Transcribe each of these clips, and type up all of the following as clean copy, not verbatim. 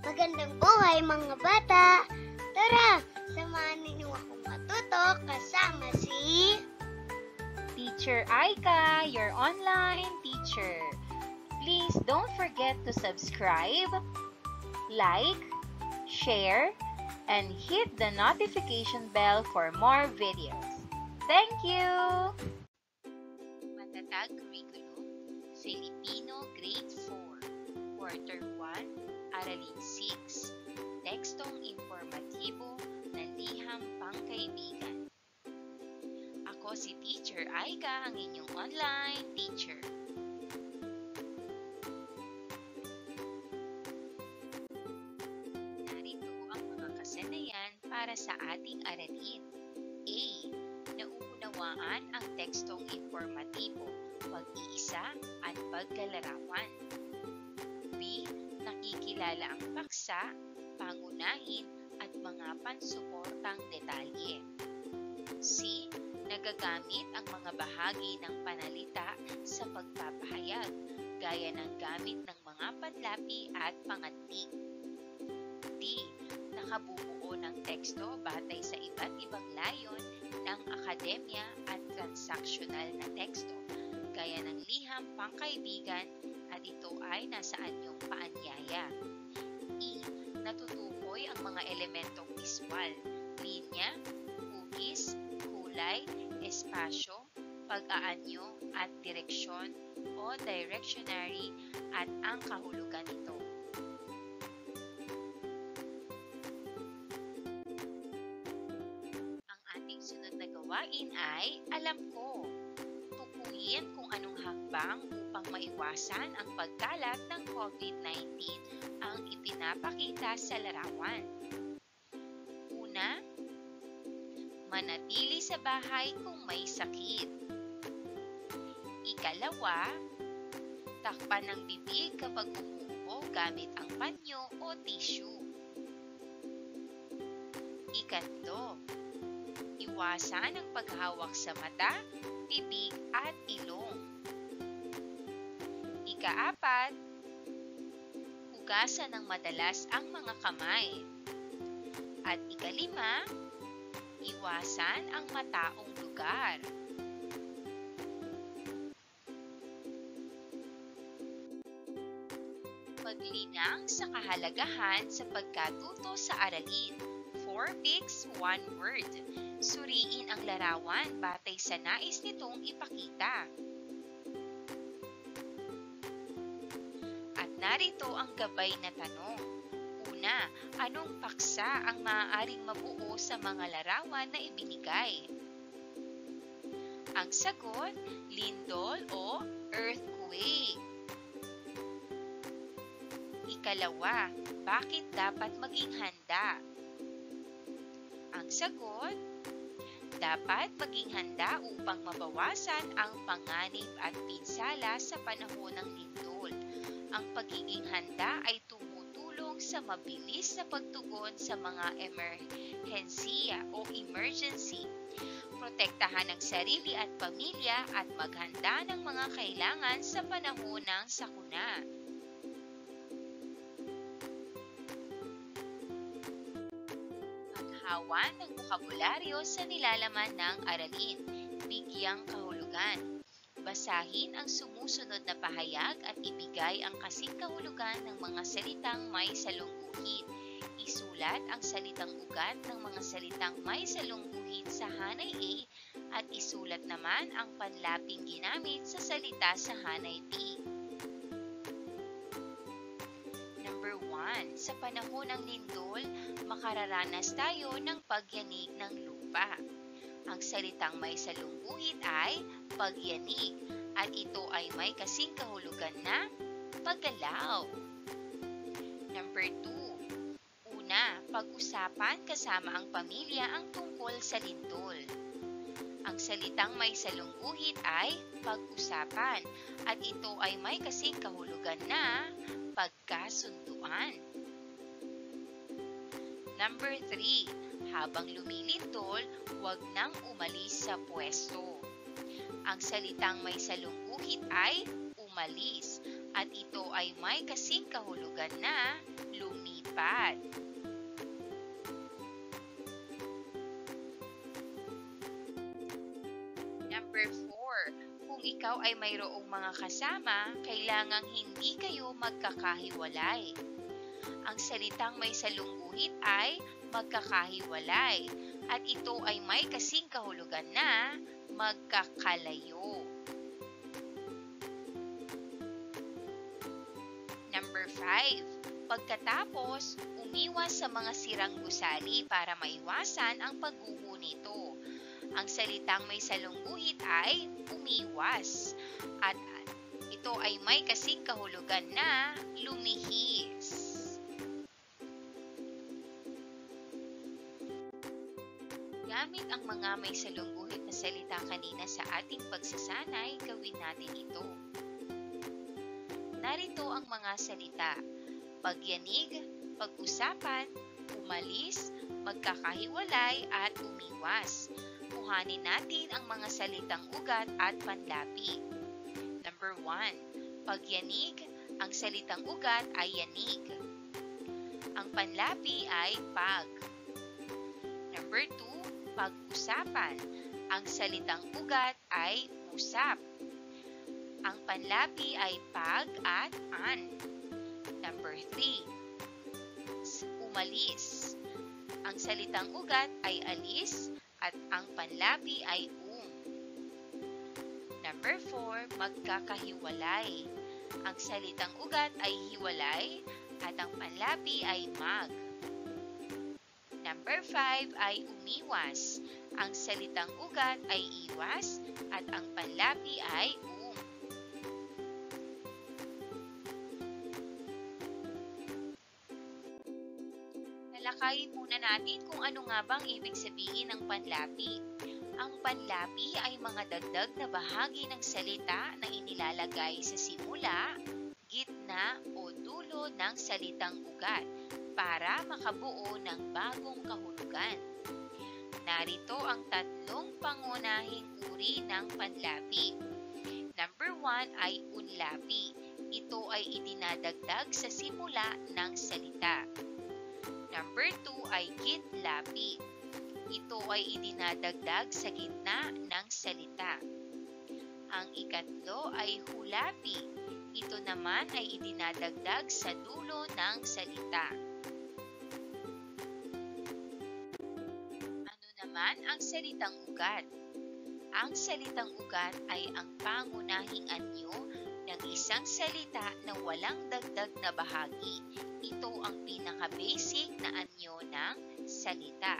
Magandang buhay mga bata! Tara, samahan ninyo akong matuto kasama si Teacher Aika, your online teacher. Please don't forget to subscribe, like, share, and hit the notification bell for more videos. Thank you! Matatag Curriculum, Filipino Grade 4, Quarter 1, Aralin 6, Tekstong Impormatibo ng Liham Pangkaibigan. Ako si Teacher Aika, ang inyong online teacher. Narito ang mga kasanayan para sa ating aralin. A. Nauunawaan ang tekstong impormatibo, pag-iisa at paglalarawan. B. Nakikilala ang paksa, pangunahin, at mga pansuportang detalye. C. Nagagamit ang mga bahagi ng panalita sa pagpapahayag, gaya ng gamit ng mga panlapi at pangatnig. D. Nakabubuo ng teksto batay sa iba't ibang layon ng akademya at transaksyonal na teksto, gaya ng Liham Pangkaibigan, at ito ay nasa anyong paanyaya. E. Natutukoy ang mga elementong biswal, linya, hugis, kulay, espasyo, pag-aanyo at direksyon o directionary at ang kahulugan nito. Ang ating sunod na gawain ay alam ko. Tukuyin kung anong hakbang maiwasan ang pagkalat ng COVID-19 ang ipinapakita sa larawan. Una, manatili sa bahay kung may sakit. Ikalawa, takpan ng bibig kapag umuubo gamit ang panyo o tissue. Ikatlo, iwasan ang paghawak sa mata, bibig at ilong. Ikaapat, hugasan ng madalas ang mga kamay. At ikalima, iwasan ang mataong lugar. Paglinang sa kahalagahan sa pagkatuto sa aralin. 4 pics, 1 word. Suriin ang larawan batay sa nais nitong ipakita. Narito ang gabay na tanong. Una, anong paksa ang maaaring mabuo sa mga larawan na ibinigay? Ang sagot, lindol o earthquake. Ikalawa, bakit dapat maging handa? Ang sagot, dapat maging handa upang mabawasan ang panganib at pinsala sa panahon ng lindol. Ang pagiging handa ay tumutulong sa mabilis na pagtugon sa mga emerhensiya o emergency. Protektahan ang sarili at pamilya at maghanda ng mga kailangan sa panahon ng sakuna. Paghawan ng bokabularyo sa nilalaman ng aralin. Bigyang kahulugan. Basahin ang sumusunod na pahayag at ibigay ang kasing kahulugan ng mga salitang may salungguhit. Isulat ang salitang ugat ng mga salitang may salungguhit sa hanay A at isulat naman ang panlaping ginamit sa salita sa hanay B. Number 1. Sa panahon ng lindol, makararanas tayo ng pagyanig ng lupa. Ang salitang may salungguhit ay pagyanig at ito ay may kasing kahulugan na paggalaw. Number 2. Una, pag-usapan kasama ang pamilya ang tungkol sa lindol. Ang salitang may salungguhit ay pag-usapan at ito ay may kasing kahulugan na pagkasunduan. Number 3. Habang lumilindol, huwag nang umalis sa pwesto. Ang salitang may salungguhit ay umalis at ito ay may kasing kahulugan na lumipat. ikaw ay mayroong mga kasama, kailangang hindi kayo magkakahiwalay. Ang salitang may salungguhit ay magkakahiwalay at ito ay may kasing kahulugan na magkakalayo. Number 5. Pagkatapos, umiwas sa mga sirang gusali para maiwasan ang pagguho nito. Ang salitang may salungguhit ay umiwas at ito ay may kasing kahulugan na lumihis. Gamit ang mga may salungguhit na salita kanina sa ating pagsasanay, gawin natin ito. Narito ang mga salita: pagyanig, pag-usapan, umalis, magkakahiwalay at umiwas. Kuhanin natin ang mga salitang ugat at panlapi. Number 1. Pagyanig. Ang salitang ugat ay yanig. Ang panlapi ay pag. Number 2. Pag-usapan. Ang salitang ugat ay usap. Ang panlapi ay pag at an. Number 3. Umalis. Ang salitang ugat ay alis. At ang panlapi ay Number 4, magkakahiwalay. Ang salitang ugat ay hiwalay at ang panlapi ay mag. Number 5 ay umiwas. Ang salitang ugat ay iwas at ang panlapi ay Talakayin muna natin kung ano nga bang ibig sabihin ng panlapi. Ang panlapi ay mga dagdag na bahagi ng salita na inilalagay sa simula, gitna o dulo ng salitang ugat para makabuo ng bagong kahulugan. Narito ang tatlong pangunahing uri ng panlapi. Number 1 ay unlapi. Ito ay idinadagdag sa simula ng salita. Number 2 ay gitlapi. Ito ay idinadagdag sa gitna ng salita. Ang ikatlo ay hulapi. Ito naman ay idinadagdag sa dulo ng salita. Ano naman ang salitang ugat? Ang salitang ugat ay ang pangunahing anyo ng isang salita na walang dagdag na bahagi. Ito ang pinaka-basic na anyo ng salita.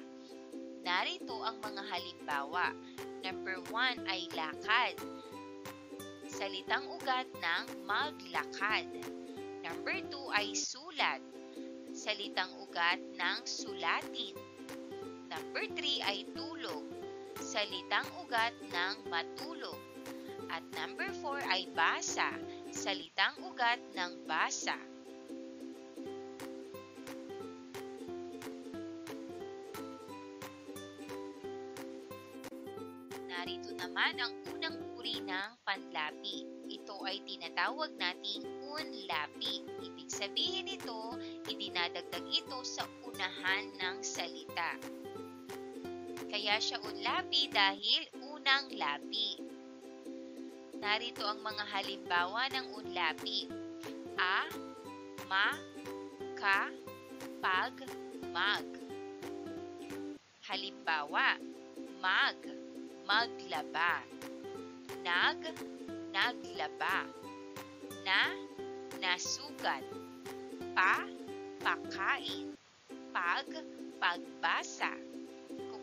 Narito ang mga halimbawa. Number 1 ay lakad. Salitang ugat ng maglakad. Number 2 ay sulat. Salitang ugat ng sulatin. Number 3 ay tulog. Salitang ugat ng matulog. At number 4 ay basa, salitang ugat ng basa. Narito naman ang unang uri ng panlapi. Ito ay tinatawag nating unlapi. Ibig sabihin nito, idinadagdag ito sa unahan ng salita. Kaya siya unlapi dahil unang lapi. Narito ang mga halimbawa ng unlapi. A, ma, ka, pag, mag. Halimbawa, mag, maglaba. Nag, naglaba. Na, nasugat. Pa, pakain. Pag, pagbasa.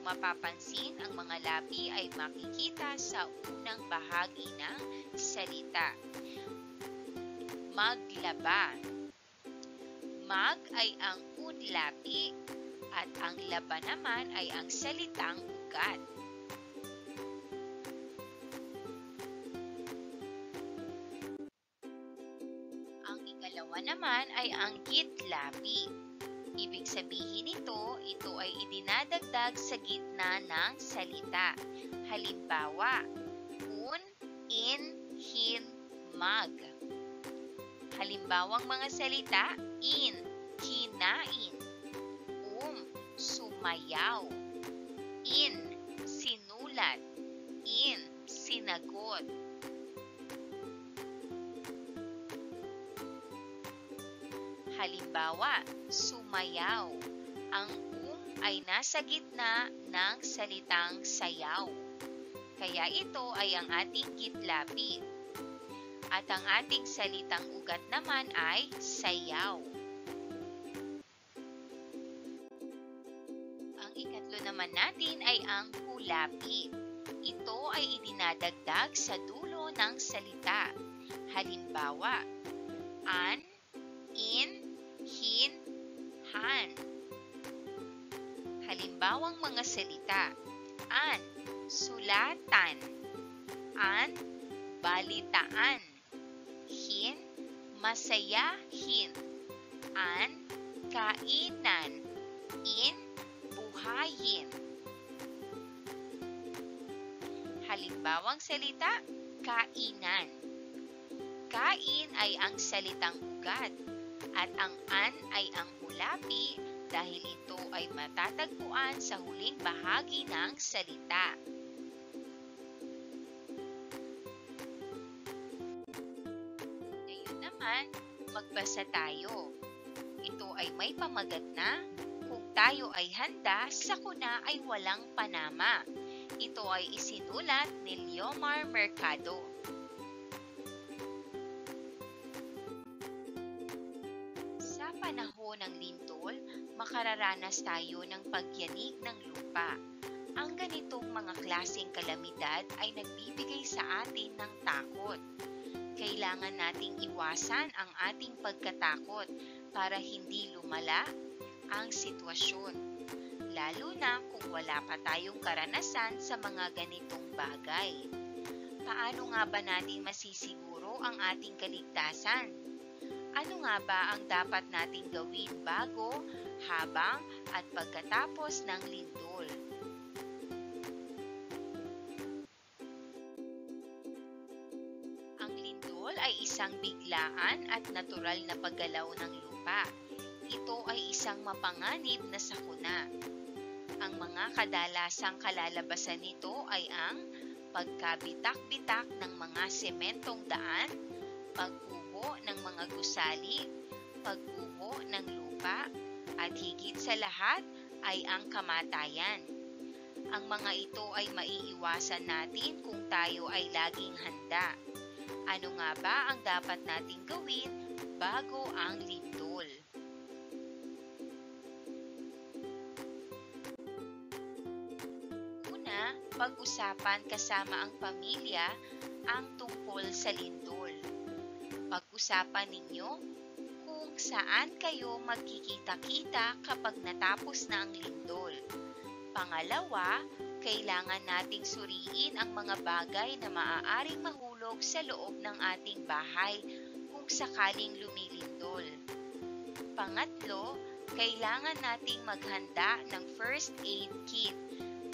Mapapansin, ang mga lapi ay makikita sa unang bahagi ng salita. Maglaba. Mag ay ang unlapi at ang laba naman ay ang salitang ugat. Ang ikalawa naman ay ang gitlapi. Ibig sabihin nito, ito ay idinadagdag sa gitna ng salita. Halimbawa, un, in, hin, mag. Halimbawang mga salita, in, kinain. Sumayaw. In, sinulat. In, sinagot. Halimbawa, sumayaw. Ang um ay nasa gitna ng salitang sayaw. Kaya ito ay ang ating kitlapit. At ang ating salitang ugat naman ay sayaw. Ang ikatlo naman natin ay ang kulapit. Ito ay idinadagdag sa dulo ng salita. Halimbawa, an, in, hin, han. Halimbawang mga salita: an, sulatan; an, balitaan; hin, masayahin; an, kainan; in, buhayin. Halimbawang salita: kainan. Kain ay ang salitang ugat at ang an ay ang hulapi dahil ito ay matatagpuan sa huling bahagi ng salita. Ngayon naman, magbasa tayo. Ito ay may pamagat na kung tayo ay handa, sa kuna ay walang panama. Ito ay isinulat ni Leomar Mercado. Sa panahon ng lindol, makararanas tayo ng pagyanig ng lupa. Ang ganitong mga klaseng kalamidad ay nagbibigay sa atin ng takot. Kailangan nating iwasan ang ating pagkatakot para hindi lumala ang sitwasyon, lalo na kung wala pa tayong karanasan sa mga ganitong bagay. Paano nga ba natin masisiguro ang ating kaligtasan? Ano nga ba ang dapat nating gawin bago, habang, at pagkatapos ng lindol? Ang lindol ay isang biglaan at natural na paggalaw ng lupa. Ito ay isang mapanganib na sakuna. Ang mga kadalasang kalalabasan nito ay ang pagkabitak-bitak ng mga sementong daan, pagguho ng mga gusali, pagguho ng lupa, at higit sa lahat ay ang kamatayan. Ang mga ito ay maiiwasan natin kung tayo ay laging handa. Ano nga ba ang dapat nating gawin bago ang lindol? Pag-usapan kasama ang pamilya ang tungkol sa lindol. Pag-usapan ninyo kung saan kayo magkikita-kita kapag natapos na ang lindol. Pangalawa, kailangan nating suriin ang mga bagay na maaaring mahulog sa loob ng ating bahay kung sakaling lumilindol. Pangatlo, kailangan nating maghanda ng first aid kit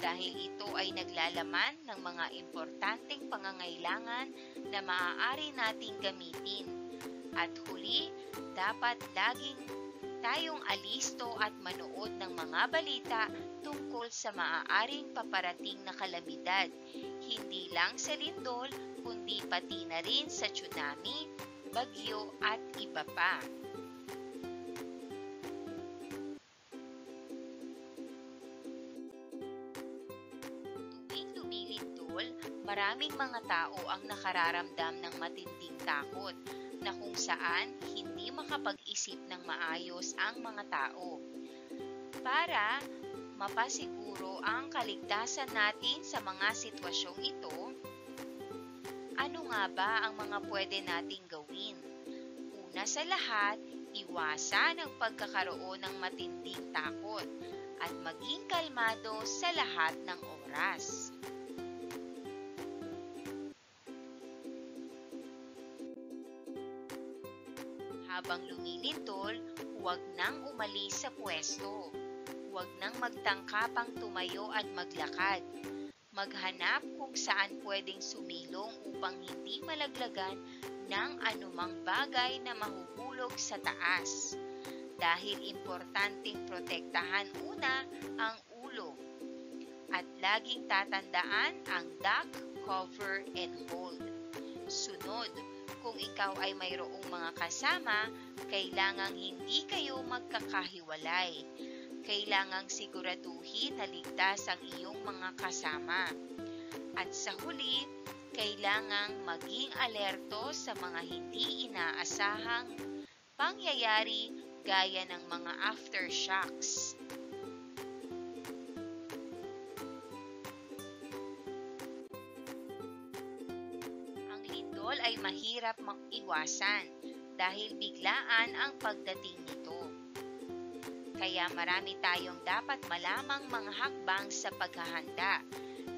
dahil ito ay naglalaman ng mga importanteng pangangailangan na maaari nating gamitin. At huli, dapat laging tayong alisto at manood ng mga balita tungkol sa maaaring paparating na kalamidad, hindi lang sa lindol, kundi pati na rin sa tsunami, bagyo at iba pa. Maraming mga tao ang nakararamdam ng matinding takot na kung saan hindi makapag-isip ng maayos ang mga tao. Para mapasiguro ang kaligtasan natin sa mga sitwasyong ito, ano nga ba ang mga pwede nating gawin? Una sa lahat, iwasan ang pagkakaroon ng matinding takot at maging kalmado sa lahat ng oras. Habang lumilindol, huwag nang umalis sa pwesto. Huwag nang magtangkapang tumayo at maglakad. Maghanap kung saan pwedeng sumilong upang hindi malaglagan ng anumang bagay na mahuhulog sa taas. Dahil importanteng protektahan una ang ulo. At laging tatandaan ang duck, cover, and hold. Sunod, kung ikaw ay mayroong mga kasama, Kailangang hindi kayo magkakahiwalay. Kailangang siguraduhin na ligtas ang iyong mga kasama. At sa huli, kailangang maging alerto sa mga hindi inaasahang pangyayari gaya ng mga aftershocks. Ang lindol ay mahirap maiwasan dahil biglaan ang pagdating nito. Kaya marami tayong dapat malamang mga hakbang sa paghahanda.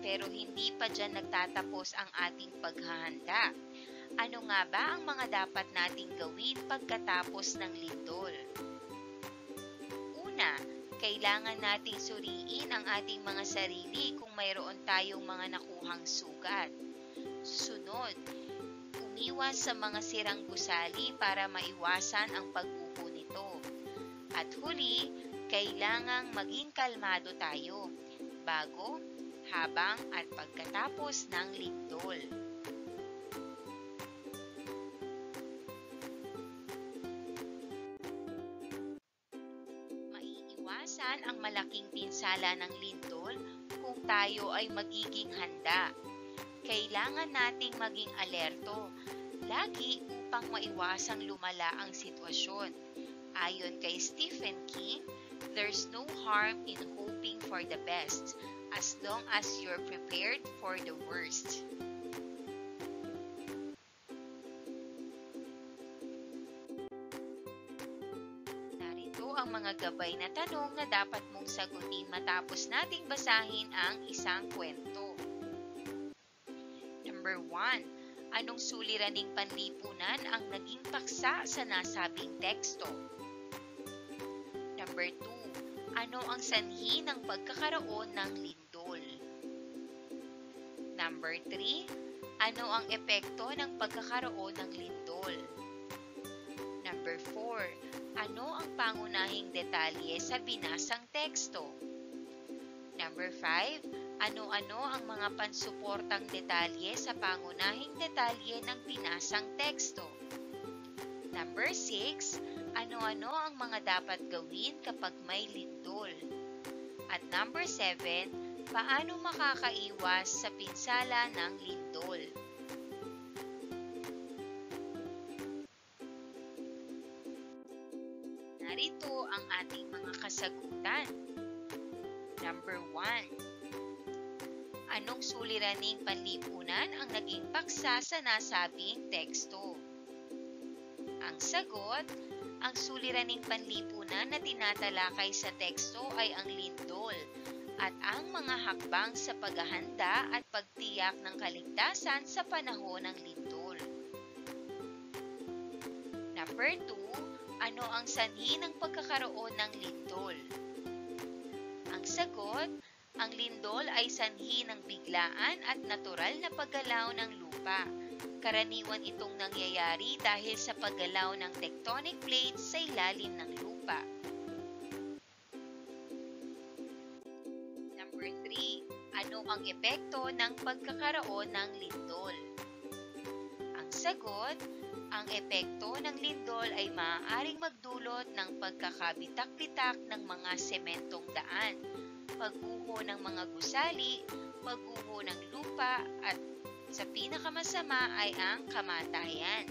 Pero hindi pa dyan nagtatapos ang ating paghahanda. Ano nga ba ang mga dapat nating gawin pagkatapos ng lindol? Una, kailangan nating suriin ang ating mga sarili kung mayroon tayong mga nakuhang sugat. Sunod, umiwas sa mga sirang gusali para maiwasan ang pagbuko nito. At huli, kailangang maging kalmado tayo bago, habang at pagkatapos ng lindol. Maiiwasan ang malaking pinsala ng lindol kung tayo ay magiging handa. Kailangan nating maging alerto lagi upang maiwasang lumala ang sitwasyon. Ayon kay Stephen King, there's no harm in hoping for the best as long as you're prepared for the worst. Narito ang mga gabay na tanong na dapat mong sagutin matapos nating basahin ang isang kwento. Number 1. Anong suliraning panlipunan ang naging paksa sa nasabing teksto? Number 2. Ano ang sanhi ng pagkakaroon ng lindol? Number 3. Ano ang epekto ng pagkakaroon ng lindol? Number 4. Ano ang pangunahing detalye sa binasang teksto? Number 5. Ano-ano ang mga pansuportang detalye sa pangunahing detalye ng binasang teksto? Number 6, ano-ano ang mga dapat gawin kapag may lindol? At number 7, paano makakaiwas sa pinsala ng lindol? Narito ang ating mga kasagutan. Number 1. Anong suliraning panlipunan ang naging paksa sa nasabing teksto? Ang sagot, ang suliraning panlipunan na tinatalakay sa teksto ay ang lindol at ang mga hakbang sa paghahanda at pagtiyak ng kaligtasan sa panahon ng lindol. Number 2, ano ang sanhi ng pagkakaroon ng lindol? Ang sagot, ang lindol ay sanhi ng biglaan at natural na paggalaw ng lupa. Karaniwan itong nangyayari dahil sa paggalaw ng tectonic plates sa ilalim ng lupa. Number 3. Ano ang epekto ng pagkakaroon ng lindol? Ang sagot, ang epekto ng lindol ay maaaring magdulot ng pagkakabitak-bitak ng mga sementong daan, pagguho ng mga gusali, pagguho ng lupa, at sa pinakamasama ay ang kamatayan.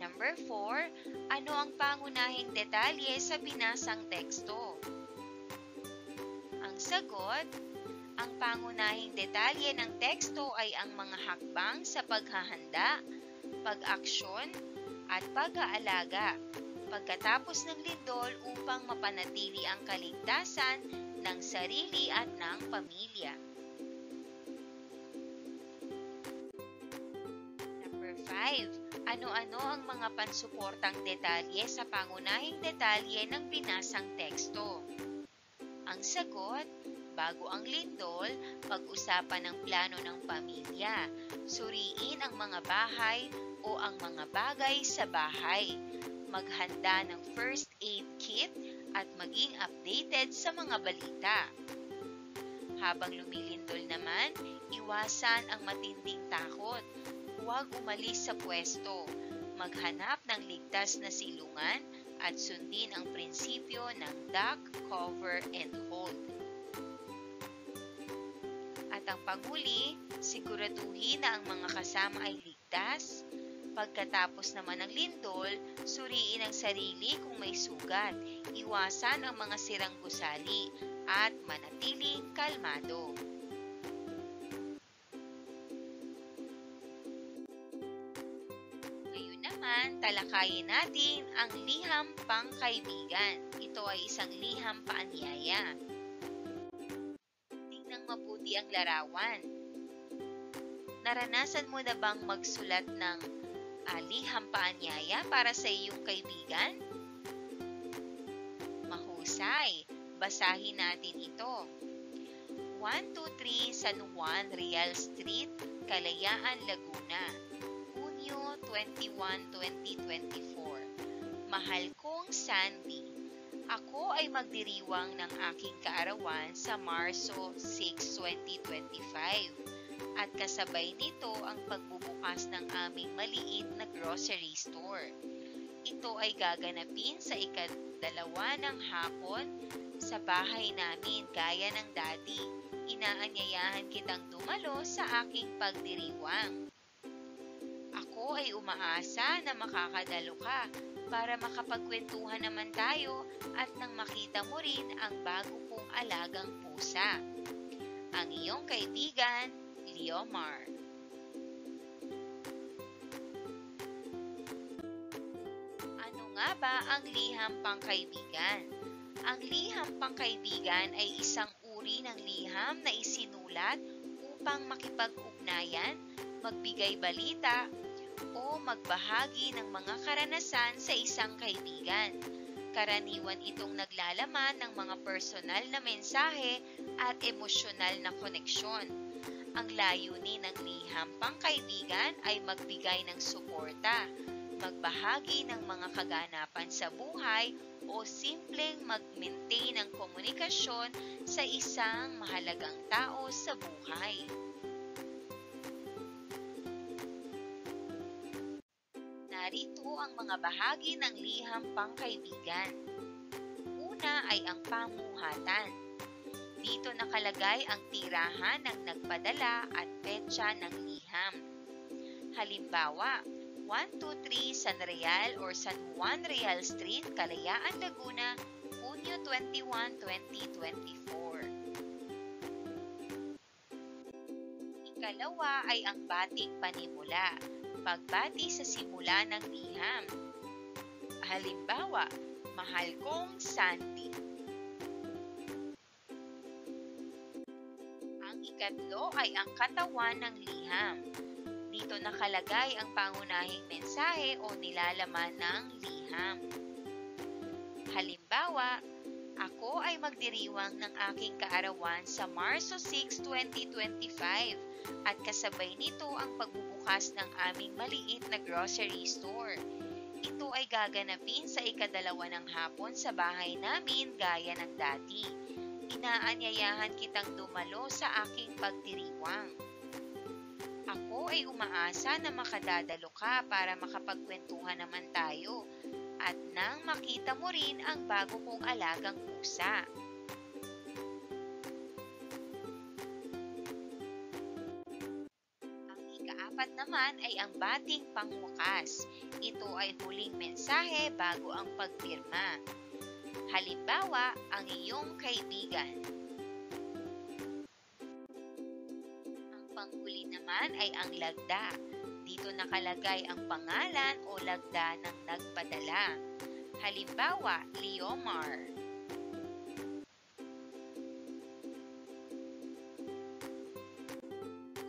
Number 4, ano ang pangunahing detalye sa binasang teksto? Ang sagot, ang pangunahing detalye ng teksto ay ang mga hakbang sa paghahanda, pag-aksyon, at pag-aalaga pagkatapos ng lindol upang mapanatili ang kaligtasan ng sarili at ng pamilya. Number 5. Ano-ano ang mga pansuportang detalye sa pangunahing detalye ng binasang teksto? Ang sagot, bago ang lindol, pag-usapan ang plano ng pamilya, suriin ang mga bahay o ang mga bagay sa bahay, maghanda ng first aid kit at maging updated sa mga balita. Habang lumilindol naman, iwasan ang matinding takot. Huwag umalis sa pwesto. maghanap ng ligtas na silungan at sundin ang prinsipyo ng duck, cover, and hold. At ang panghuli, siguraduhin na ang mga kasama ay ligtas. Pagkatapos naman ng lindol, suriin ang sarili kung may sugat, iwasan ang mga sirang gusali, at manatiling kalmado. Ngayon naman, talakayin natin ang liham pangkaibigan. Ito ay isang liham paanyaya. Tingnan mabuti ang larawan. Naranasan mo na bang magsulat ng liham paanyaya para sa iyong kaibigan? Mahusay! Basahin natin ito. 123 San Juan Real Street, Kalayaan, Laguna, Hunyo 21, 2024. Mahal kong Sandy, ako ay magdiriwang ng aking kaarawan sa Marso 6, 2025. At kasabay nito ang pagbubukas ng aming maliit na grocery store. Ito ay gaganapin sa 2:00 ng hapon sa bahay namin gaya ng dati. Inaanyayahan kitang dumalo sa aking pagdiriwang. Ako ay umaasa na makakadalo ka para makapagkwentuhan naman tayo at nang makita mo rin ang bago kong alagang pusa. Ang iyong kaibigan, Leomar. Ano nga ba ang liham pangkaibigan? Ang liham pangkaibigan ay isang uri ng liham na isinulat upang makipag-ugnayan, magbigay balita, o magbahagi ng mga karanasan sa isang kaibigan. Karaniwan itong naglalaman ng mga personal na mensahe at emosyonal na koneksyon. Ang layunin ng liham pangkaibigan ay magbigay ng suporta, magbahagi ng mga kaganapan sa buhay, o simpleng mag-maintain ng komunikasyon sa isang mahalagang tao sa buhay. Narito ang mga bahagi ng liham pangkaibigan. Una ay ang pamuhatan. Dito nakalagay ang tirahan ng nagpadala at petsa ng liham. Halimbawa, 123 San Real or San Juan Real Street, Kalayaan, Laguna, Hunyo 21, 2024. Ikalawa ay ang bating panimula, pagbati sa simula ng liham. Halimbawa, mahal kong Sandy. Ikatlo ay ang katawan ng liham. Dito nakalagay ang pangunahing mensahe o nilalaman ng liham. Halimbawa, ako ay magdiriwang ng aking kaarawan sa Marso 6, 2025 at kasabay nito ang pagbubukas ng aming maliit na grocery store. Ito ay gaganapin sa 2:00 ng hapon sa bahay namin gaya ng dati. Inaanyayahan kitang dumalo sa aking pagdiriwang. Ako ay umaasa na makadadalo ka para makapagkwentuhan naman tayo at nang makita mo rin ang bago kong alagang pusa. Ang ikaapat naman ay ang bating pangwakas. Ito ay huling mensahe bago ang pagpirma. Halimbawa, ang iyong kaibigan. Ang panghuli naman ay ang lagda. Dito nakalagay ang pangalan o lagda ng nagpadala. Halimbawa, Leomar.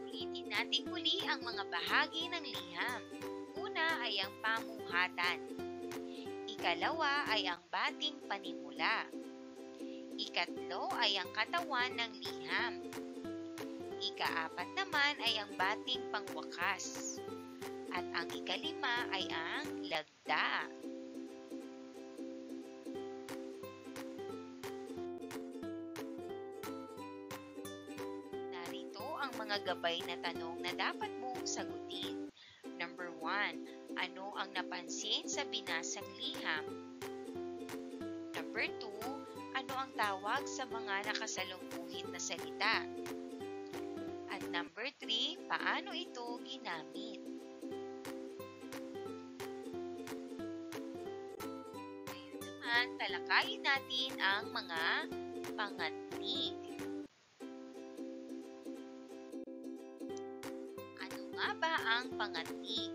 Ulitin natin muli ang mga bahagi ng liham. Una ay ang pamuhatan. Ikalawa ay ang bating panimula. Ikatlo ay ang katawan ng liham. Ikaapat naman ay ang bating pangwakas. At ang ikalima ay ang lagda. Narito ang mga gabay na tanong na dapat mong sagutin. Number 1, ano ang pansin sa binasang liham? Number 2, ano ang tawag sa mga nakasalungkuhin na salita? At number 3, paano ito ginamit? Ngayon naman, talakayin natin ang mga pangatnig. Ang pangatnig.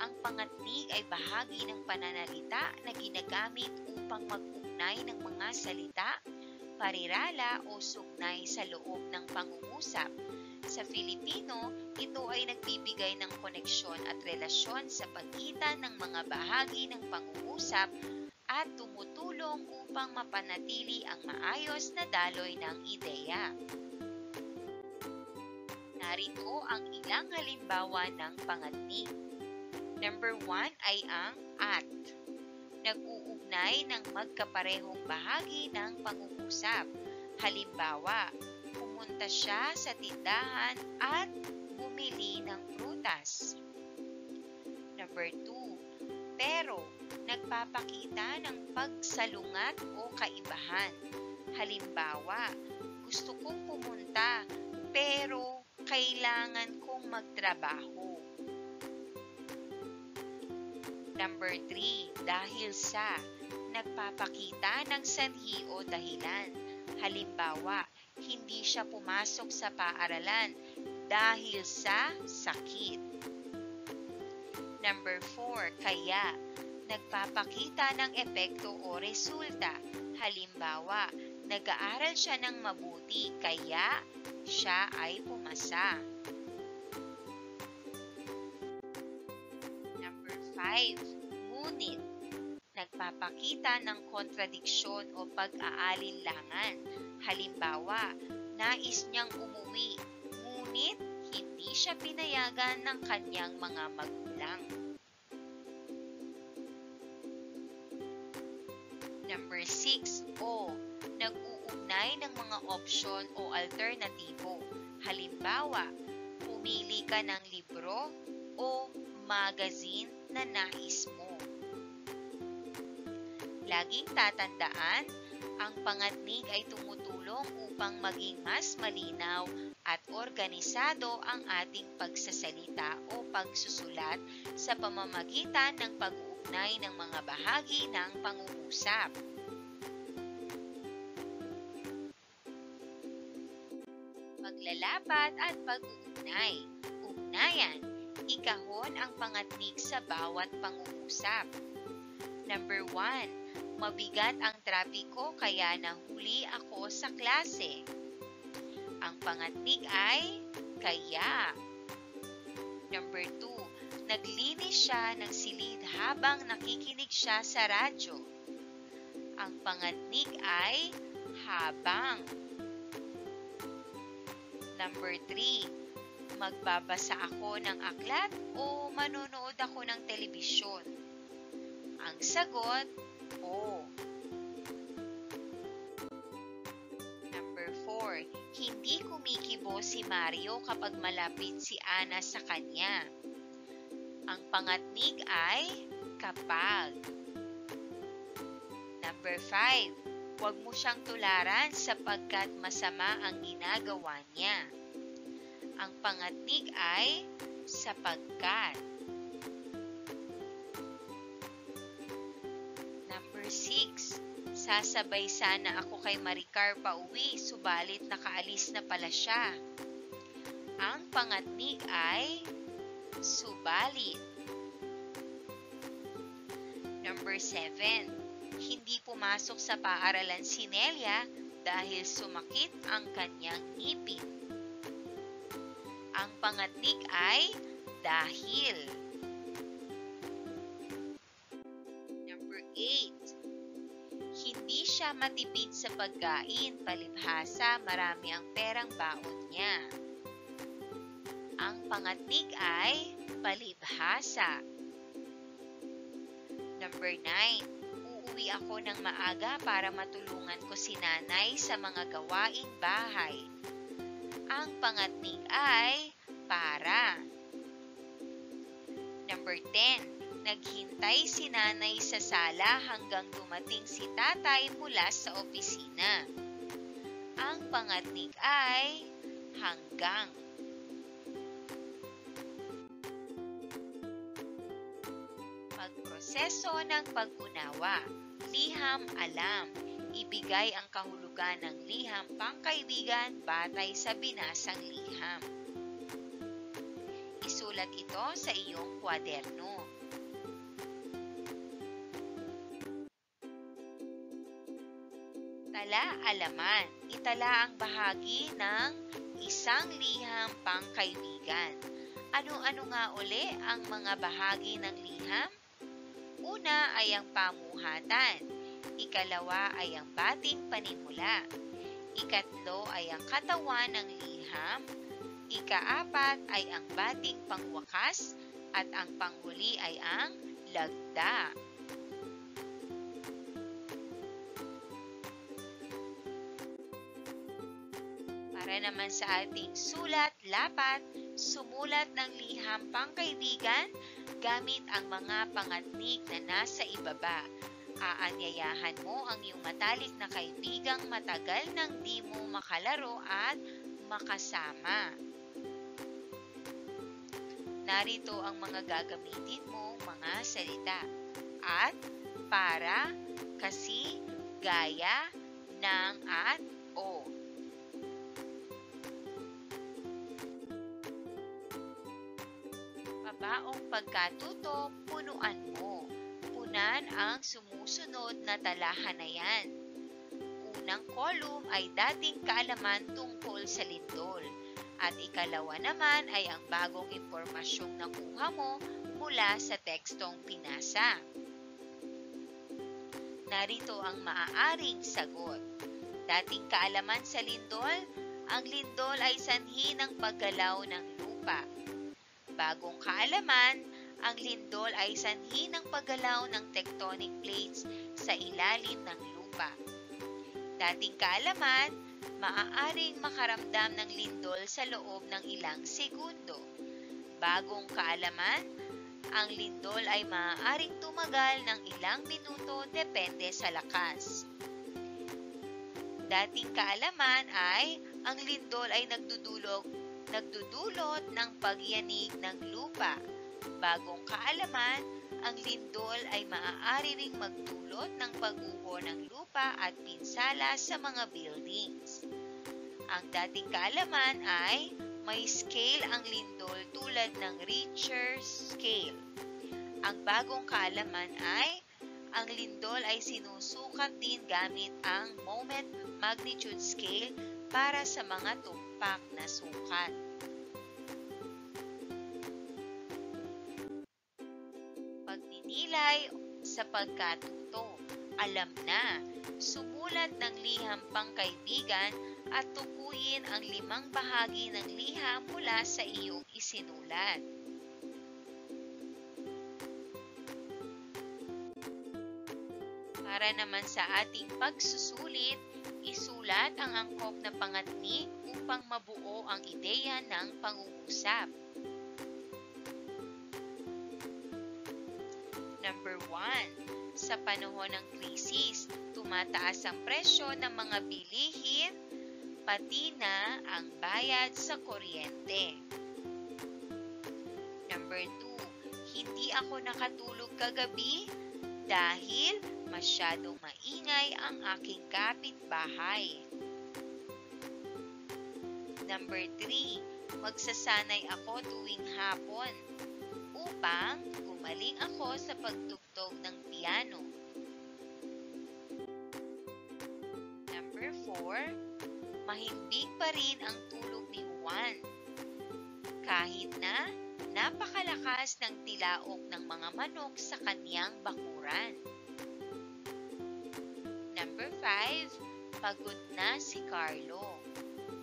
Ang pangatnig ay bahagi ng pananalita na ginagamit upang mag-ugnay ng mga salita, parirala o sugnay sa loob ng pangungusap. Sa Filipino, ito ay nagbibigay ng koneksyon at relasyon sa pagitan ng mga bahagi ng pangungusap at tumutulong upang mapanatili ang maayos na daloy ng ideya. Narito ang ilang halimbawa ng pangatnig. Number 1 ay ang at. Nag-uugnay ng magkaparehong bahagi ng pangungusap. Halimbawa, pumunta siya sa tindahan at bumili ng prutas. Number 2, pero nagpapakita ng pagsalungat o kaibahan. Halimbawa, gusto kong pumunta pero kailangan kong magtrabaho. Number 3, dahil sa. Nagpapakita ng sanhi o dahilan. Halimbawa, hindi siya pumasok sa paaralan dahil sa sakit. Number 4, kaya. Nagpapakita ng epekto o resulta. Halimbawa, nag-aaral siya ng mabuti kaya siya ay pumasa. Number 5, ngunit. Nagpapakita ng kontradiksyon o pag-aalinlangan. Halimbawa, nais niyang umuwi, ngunit hindi siya pinayagan ng kanyang mga magulang. Number 6, o. Nag-uugnay ng mga opsyon o alternatibo. Halimbawa, pumili ka ng libro o magazine na nais mo. Laging tatandaan, ang pangatnig ay tumutulong upang maging mas malinaw at organisado ang ating pagsasalita o pagsusulat sa pamamagitan ng pag-uugnay ng mga bahagi ng pangungusap. Paglalapat at pag-uugnay. Ugnayan. Ikahon ang pangatnig sa bawat pangungusap. Number 1. Mabigat ang trapiko kaya nahuli ako sa klase. Ang pangatnig ay kaya. Number 2. Naglinis siya ng silid habang nakikinig siya sa radyo. Ang pangatnig ay habang. Number 3, magbabasa ako ng aklat o manonood ako ng telebisyon? Ang sagot, oo. Number 4, hindi kumikibo si Mario kapag malapit si Ana sa kanya. Ang pangatnig ay kapag. Number 5, huwag mo siyang tularan sapagkat masama ang ginagawa niya. Ang pangatnig ay sapagkat. Number 6. Sasabay sana ako kay Maricar pauwi subalit nakaalis na pala siya. Ang pangatnig ay subalit. Number 7. Hindi pumasok sa paaralan si Nelia dahil sumakit ang kanyang ngipin. Ang pangatnig ay dahil. Number 8. Hindi siya matipid sa pagkain, palibhasa, marami ang perang baon niya. Ang pangatnig ay palibhasa. Number 9. Uwi ako ng maaga para matulungan ko si nanay sa mga gawaing bahay. Ang pangatnig ay para. Number 10. naghintay si nanay sa sala hanggang dumating si tatay mula sa opisina. Ang pangatnig ay hanggang. Pagproseso ng pag-unawa. Liham alam. Ibigay ang kahulugan ng liham pangkaibigan batay sa binasang liham. Isulat ito sa iyong kwaderno. Tala alaman. Itala ang bahagi ng isang liham pangkaibigan. Ano-ano nga uli ang mga bahagi ng liham? Una ay ang pamuhatan. Ikalawa ay ang bating panimula. Ikatlo ay ang katawan ng liham. Ikaapat ay ang bating pangwakas at ang panghuli ay ang lagda. Para naman sa ating sulat, lapat, sumulat ng liham pangkaibigan gamit ang mga pangatnig na nasa ibaba. Aanyayahan mo ang iyong matalik na kaibigang matagal nang di mo makalaro at makasama. Narito ang mga gagamitin mong mga salita. At, para, kasi, gaya, ng, at, o. Pabaong pagkatuto, punuan mo. Punan ang sumusunod na talahan na yan. Unang kolum ay dating kaalaman tungkol sa lindol. At ikalawa naman ay ang bagong impormasyong nakuha mo mula sa tekstong pinasa. Narito ang maaaring sagot. Dating kaalaman sa lindol, ang lindol ay sanhi ng paggalaw ng lupa. Bagong kaalaman, ang lindol ay sanhi ng paggalaw ng tectonic plates sa ilalim ng lupa. Dating kaalaman, maaaring makaramdam ng lindol sa loob ng ilang segundo. Bagong kaalaman, ang lindol ay maaaring tumagal ng ilang minuto depende sa lakas. Dating kaalaman ay, ang lindol ay nagdudulot ng pagyanig ng lupa. Bagong kaalaman, ang lindol ay maaari ring magdulot ng pag-uho ng lupa at pinsala sa mga buildings. Ang dating kaalaman ay may scale ang lindol tulad ng Richter scale. Ang bagong kaalaman ay ang lindol ay sinusukat din gamit ang moment magnitude scale para sa mga tumpak na sukat. Nilay sa pagkatuto. Alam na, sumulat ng liham pangkaibigan at tukuyin ang limang bahagi ng liham mula sa iyong isinulat. Para naman sa ating pagsusulit, isulat ang angkop na pangatnig upang mabuo ang ideya ng pangungusap. Number 1. Sa panahon ng krisis, tumataas ang presyo ng mga bilihin, pati na ang bayad sa kuryente. Number 2. Hindi ako nakatulog kagabi dahil masyadong maingay ang aking kapitbahay. Number 3. Magsasanay ako tuwing hapon upang gumaling ako sa pagtugtog ng piano. Number 4, mahimbing pa rin ang tulog ni Juan. Kahit na napakalakas ng tilaok ng mga manok sa kaniyang bakuran. Number 5, pagod na si Carlo.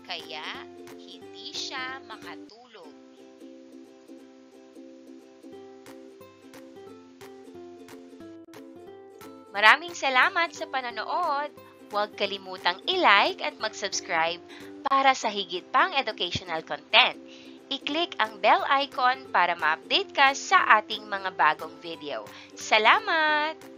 Kaya hindi siya makatulog. Maraming salamat sa panonood! Huwag kalimutang i-like at mag-subscribe para sa higit pang educational content. I-click ang bell icon para ma-update ka sa ating mga bagong video. Salamat!